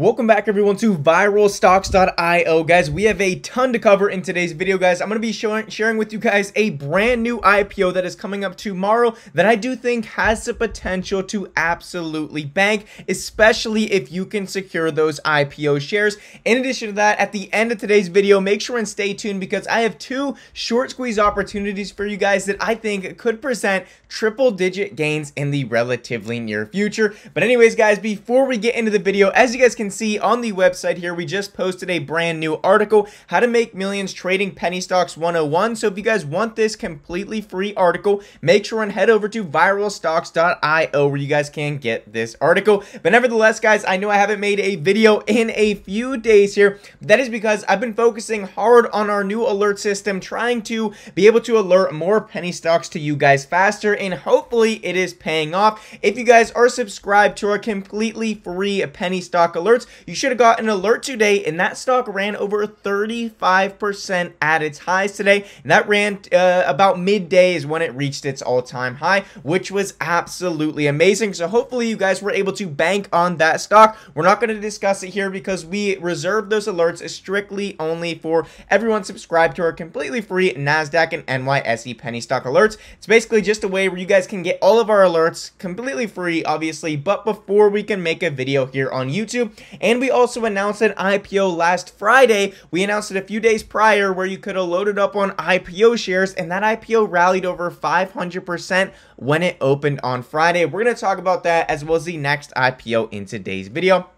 Welcome back everyone to ViralStocks.io. guys, we have a ton to cover in today's video. Guys, I'm going to be sharing with you guys a brand new IPO that is coming up tomorrow that I do think has the potential to absolutely bank, especially if you can secure those IPO shares. In addition to that, at the end of today's video, make sure and stay tuned because I have two short squeeze opportunities for you guys that I think could present triple-digit gains in the relatively near future. But anyways guys, before we get into the video, as you guys can see on the website here, we just posted a brand new article, How to Make Millions Trading Penny Stocks 101. So if you guys want this completely free article, make sure and head over to viralstocks.io where you guys can get this article. But nevertheless guys, I know I haven't made a video in a few days here. That is because I've been focusing hard on our new alert system, trying to be able to alert more penny stocks to you guys faster, and hopefully it is paying off. If you guys are subscribed to our completely free penny stock alert, you should have got an alert today, and that stock ran over 35% at its highs today, and that ran about midday is when it reached its all-time high, which was absolutely amazing. So hopefully you guys were able to bank on that stock. We're not going to discuss it here because we reserve those alerts strictly only for everyone subscribed to our completely free NASDAQ and NYSE penny stock alerts. It's basically just a way where you guys can get all of our alerts completely free, obviously, but before we can make a video here on YouTube. And we also announced an IPO last Friday. We announced it a few days prior where you could have loaded up on IPO shares, and that IPO rallied over 500% when it opened on Friday. We're going to talk about that as well as the next IPO in today's video.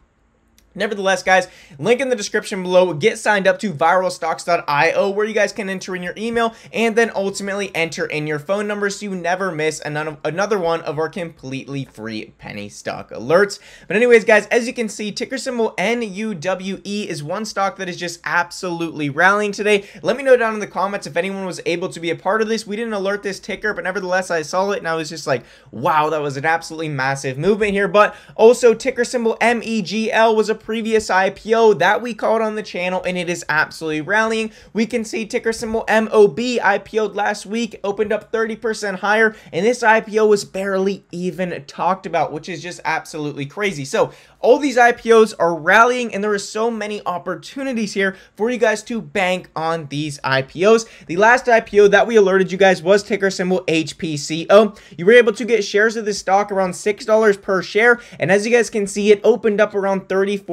Nevertheless guys, link in the description below, get signed up to viralstocks.io where you guys can enter in your email and then ultimately enter in your phone number so you never miss another one of our completely free penny stock alerts. But anyways guys, as you can see, ticker symbol NUWE is one stock that is just absolutely rallying today. Let me know down in the comments if anyone was able to be a part of this. We didn't alert this ticker, but nevertheless I saw it and I was just like, wow, that was an absolutely massive movement here. But also ticker symbol MEGL was a previous IPO that we called on the channel, and it is absolutely rallying. We can see ticker symbol MOB IPO'd last week, opened up 30% higher, and this IPO was barely even talked about, which is just absolutely crazy. So all these IPOs are rallying, and there are so many opportunities here for you guys to bank on these IPOs. The last IPO that we alerted you guys was ticker symbol HPCO. You were able to get shares of this stock around $6 per share, and as you guys can see, it opened up around $34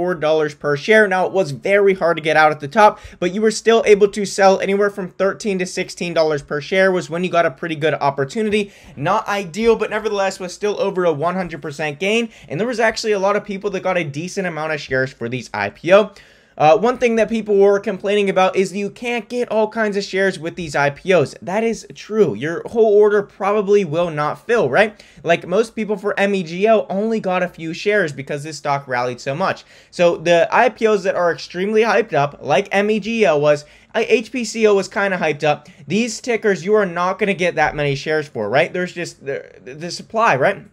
per share. Now it was very hard to get out at the top, but you were still able to sell anywhere from $13 to $16 per share was when you got a pretty good opportunity. Not ideal, but nevertheless was still over a 100% gain, and there was actually a lot of people that got a decent amount of shares for these IPO. One thing that people were complaining about is you can't get all kinds of shares with these IPOs. That is true. Your whole order probably will not fill, right? Like most people for MEGL only got a few shares because this stock rallied so much. So the IPOs that are extremely hyped up, like MEGL was, HPCO was kind of hyped up. These tickers, you are not going to get that many shares for, right? There's just the supply, right?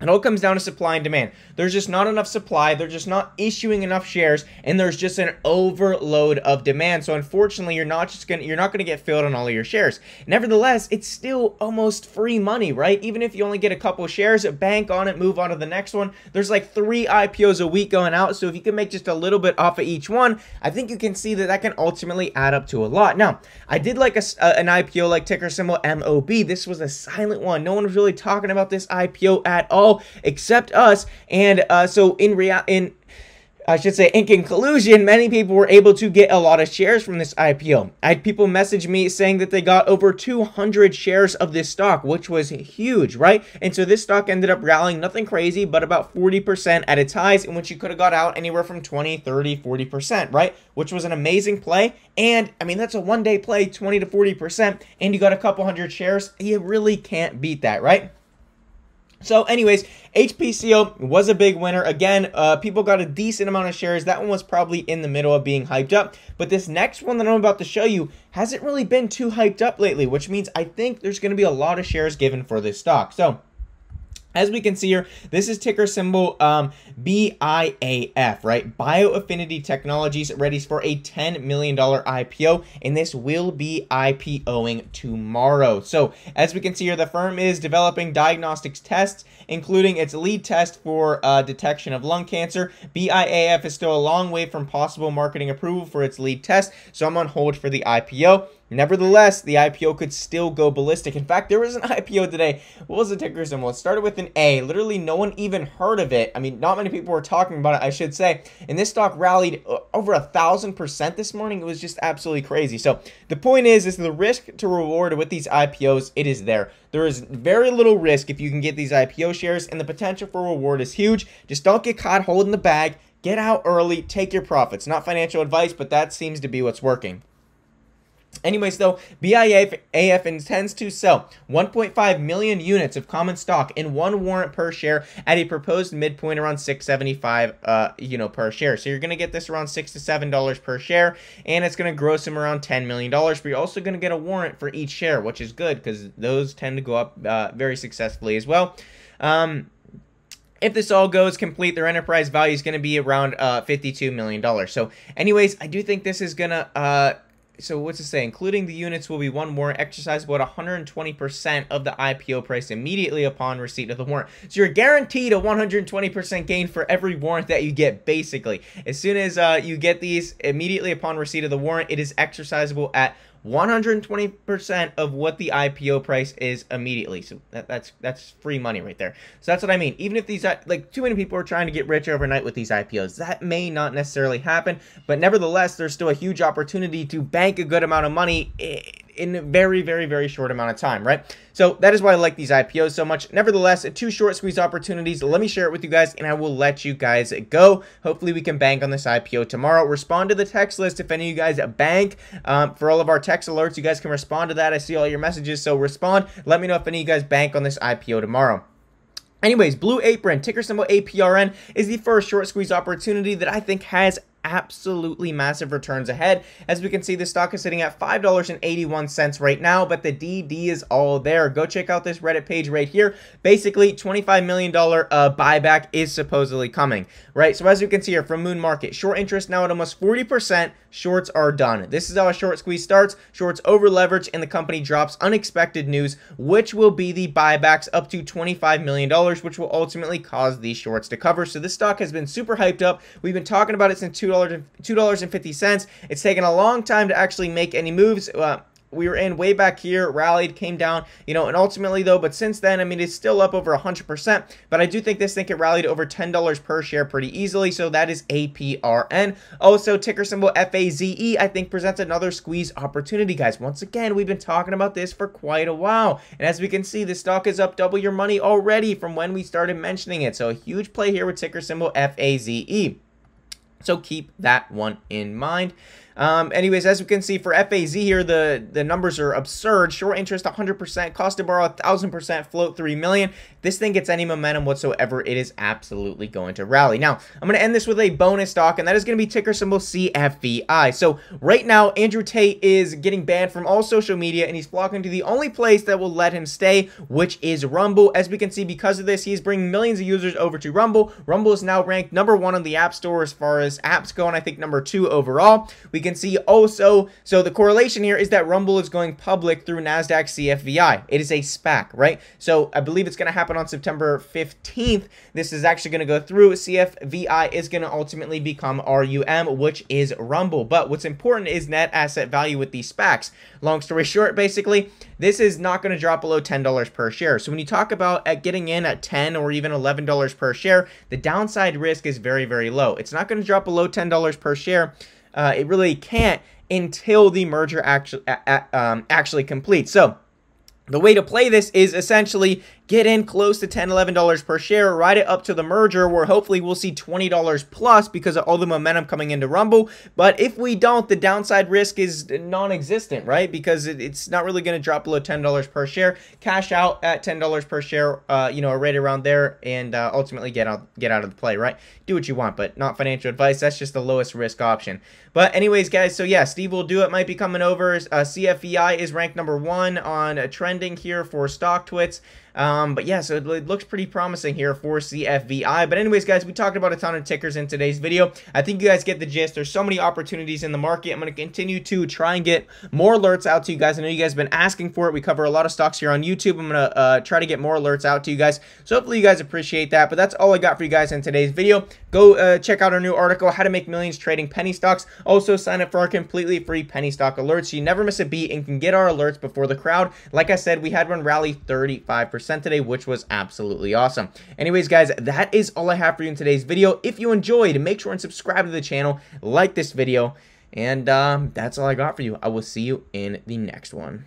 It all comes down to supply and demand. There's just not enough supply. They're just not issuing enough shares, and there's just an overload of demand. So unfortunately, you're not gonna get filled on all of your shares. Nevertheless, it's still almost free money, right? Even if you only get a couple shares, bank on it, move on to the next one. There's like 3 IPOs a week going out, so if you can make just a little bit off of each one, I think you can see that that can ultimately add up to a lot. Now, I did like an IPO like ticker symbol MOB. This was a silent one. No one was really talking about this IPO at all, except us, and so in conclusion, many people were able to get a lot of shares from this IPO. I had people message me saying that they got over 200 shares of this stock, which was huge, right? And so this stock ended up rallying nothing crazy, but about 40% at its highs, in which you could have got out anywhere from 20, 30, 40%, right? Which was an amazing play. And I mean, that's a one-day play, 20 to 40%, and you got a couple hundred shares. You really can't beat that, right? So anyways, HPCO was a big winner. Again, people got a decent amount of shares. That one was probably in the middle of being hyped up. But this next one that I'm about to show you hasn't really been too hyped up lately, which means I think there's going to be a lot of shares given for this stock. So As we can see here, this is ticker symbol BIAF, right? Bioaffinity Technologies readies for a $10 million IPO, and this will be IPOing tomorrow. So as we can see here, the firm is developing diagnostics tests, including its lead test for detection of lung cancer. BIAF is still a long way from possible marketing approval for its lead test, so I'm on hold for the IPO. Nevertheless, the IPO could still go ballistic. In fact, there was an IPO today. What was the ticker symbol? It started with an A. Literally, no one even heard of it. I mean, not many people were talking about it, I should say. And this stock rallied over 1,000% this morning. It was just absolutely crazy. So the point is the risk to reward with these IPOs, it is there. There is very little risk if you can get these IPO shares, and the potential for reward is huge. Just don't get caught holding the bag. Get out early. Take your profits. Not financial advice, but that seems to be what's working. Anyways, though, BIAF intends to sell 1.5 million units of common stock and one warrant per share at a proposed midpoint around $6.75, per share. So you're going to get this around $6 to $7 per share, and it's going to gross them around $10 million. But you're also going to get a warrant for each share, which is good because those tend to go up very successfully as well. If this all goes complete, their enterprise value is going to be around $52 million. So anyways, I do think this is going to... So what's it say? Including the units will be one warrant exercisable at 120% of the IPO price immediately upon receipt of the warrant. So you're guaranteed a 120% gain for every warrant that you get, basically. As soon as you get these immediately upon receipt of the warrant, it is exercisable at 120% of what the IPO price is immediately. So that's free money right there. So that's what I mean. Even if these, like, too many people are trying to get rich overnight with these IPOs, that may not necessarily happen, but nevertheless, there's still a huge opportunity to bank a good amount of money in a very, very, very short amount of time, right? So that is why I like these IPOs so much. Nevertheless, two short squeeze opportunities. Let me share it with you guys, and I will let you guys go. Hopefully, we can bank on this IPO tomorrow. Respond to the text list if any of you guys bank. For all of our text alerts, you guys can respond to that. I see all your messages, so respond. Let me know if any of you guys bank on this IPO tomorrow. Anyways, Blue Apron, ticker symbol APRN, is the first short squeeze opportunity that I think has absolutely massive returns ahead. As we can see, the stock is sitting at $5.81 right now, but the DD is all there. Go check out this Reddit page right here. Basically, $25 million buyback is supposedly coming, right? So as you can see here from Moon Market, short interest now at almost 40%. Shorts are done. This is how a short squeeze starts. Shorts over leverage, and the company drops unexpected news, which will be the buybacks up to $25 million, which will ultimately cause these shorts to cover. So this stock has been super hyped up. We've been talking about it since $2.50. It's taken a long time to actually make any moves. We were in way back here, rallied, came down, and ultimately though, but since then, I mean, it's still up over 100%, but I do think this thing could rally to over $10 per share pretty easily, so that is APRN. Also, ticker symbol FAZE, I think presents another squeeze opportunity, guys. Once again, we've been talking about this for quite a while, and as we can see, the stock is up double your money already from when we started mentioning it, so a huge play here with ticker symbol FAZE. So keep that one in mind. Anyways, as we can see for FAZ here, the numbers are absurd. Short interest 100%, cost to borrow 1,000%, float 3 million. This thing gets any momentum whatsoever, it is absolutely going to rally. Now, I'm going to end this with a bonus stock, and that is going to be ticker symbol CFVI. So right now, Andrew Tate is getting banned from all social media, and he's flocking to the only place that will let him stay, which is Rumble. As we can see, because of this, he's bringing millions of users over to Rumble. Rumble is now ranked #1 on the App Store as far as apps go, and I think #2 overall. We can see also, so the correlation here is that Rumble is going public through NASDAQ CFVI. It is a SPAC, right? So I believe it's going to happen on September 15th. This is actually going to go through. CFVI is going to ultimately become RUM, which is Rumble. But what's important is net asset value with these SPACs. Long story short, basically, this is not going to drop below $10 per share. So when you talk about at getting in at $10 or even $11 per share, the downside risk is very, very low. It's not going to drop below $10 per share. It really can't until the merger actually completes. So the way to play this is essentially get in close to $10, $11 per share, ride it up to the merger where hopefully we'll see $20 plus because of all the momentum coming into Rumble. But if we don't, the downside risk is non-existent, right? Because it's not really going to drop below $10 per share. Cash out at $10 per share, right around there, and ultimately get out of the play, right? Do what you want, but not financial advice. That's just the lowest risk option. But anyways, guys, so yeah, Steve Will Do It might be coming over. CFEI is ranked #1 on trending here for StockTwits. But yeah, so it looks pretty promising here for CFVI. But anyways, guys, we talked about a ton of tickers in today's video. I think you guys get the gist. There's so many opportunities in the market. I'm going to continue to try and get more alerts out to you guys. I know you guys have been asking for it. We cover a lot of stocks here on YouTube. I'm going to try to get more alerts out to you guys. So hopefully you guys appreciate that. But that's all I got for you guys in today's video. Go check out our new article, How to Make Millions Trading Penny Stocks. Also sign up for our completely free penny stock alerts so you never miss a beat and can get our alerts before the crowd. Like I said, we had one rally 35% today, which was absolutely awesome. Anyways, guys, that is all I have for you in today's video. If you enjoyed, make sure and subscribe to the channel, like this video, and that's all I got for you. I will see you in the next one.